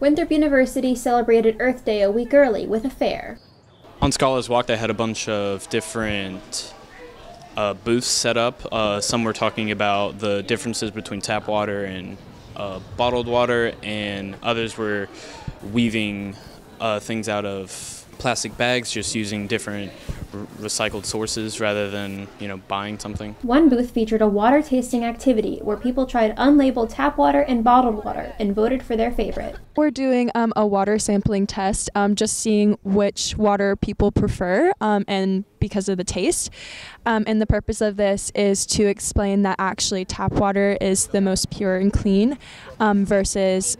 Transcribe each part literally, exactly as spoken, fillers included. Winthrop University celebrated Earth Day a week early with a fair. On Scholars Walk, they had a bunch of different uh, booths set up. Uh, some were talking about the differences between tap water and uh, bottled water, and others were weaving uh, things out of plastic bags, just using different recycled sources rather than, you know, buying something. One booth featured a water tasting activity where people tried unlabeled tap water and bottled water and voted for their favorite. We're doing um, a water sampling test, um, just seeing which water people prefer um, and because of the taste. Um, and the purpose of this is to explain that actually tap water is the most pure and clean um, versus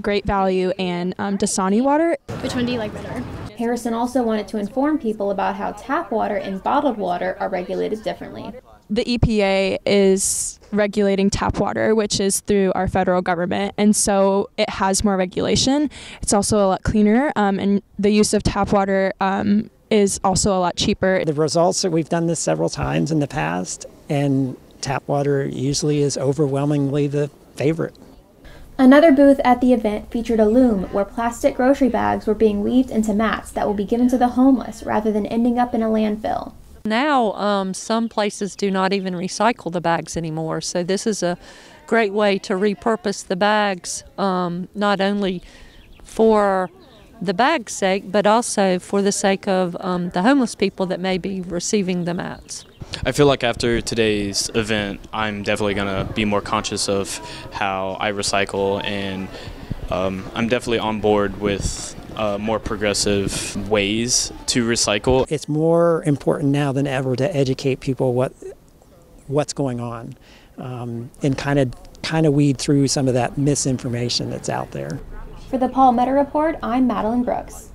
Great Value and um, Dasani water. Which one do you like better? Harrison also wanted to inform people about how tap water and bottled water are regulated differently. The E P A is regulating tap water, which is through our federal government, and so it has more regulation. It's also a lot cleaner, um, and the use of tap water um, is also a lot cheaper. The results are, we've done this several times in the past, and tap water usually is overwhelmingly the favorite. Another booth at the event featured a loom where plastic grocery bags were being weaved into mats that will be given to the homeless rather than ending up in a landfill. Now, um, some places do not even recycle the bags anymore, so this is a great way to repurpose the bags, um, not only for the bag's sake, but also for the sake of um, the homeless people that may be receiving the mats. I feel like after today's event, I'm definitely going to be more conscious of how I recycle, and um, I'm definitely on board with uh, more progressive ways to recycle. It's more important now than ever to educate people what what's going on um, and kind of kind of weed through some of that misinformation that's out there. For the Palmetto Report, I'm Madeline Brooks.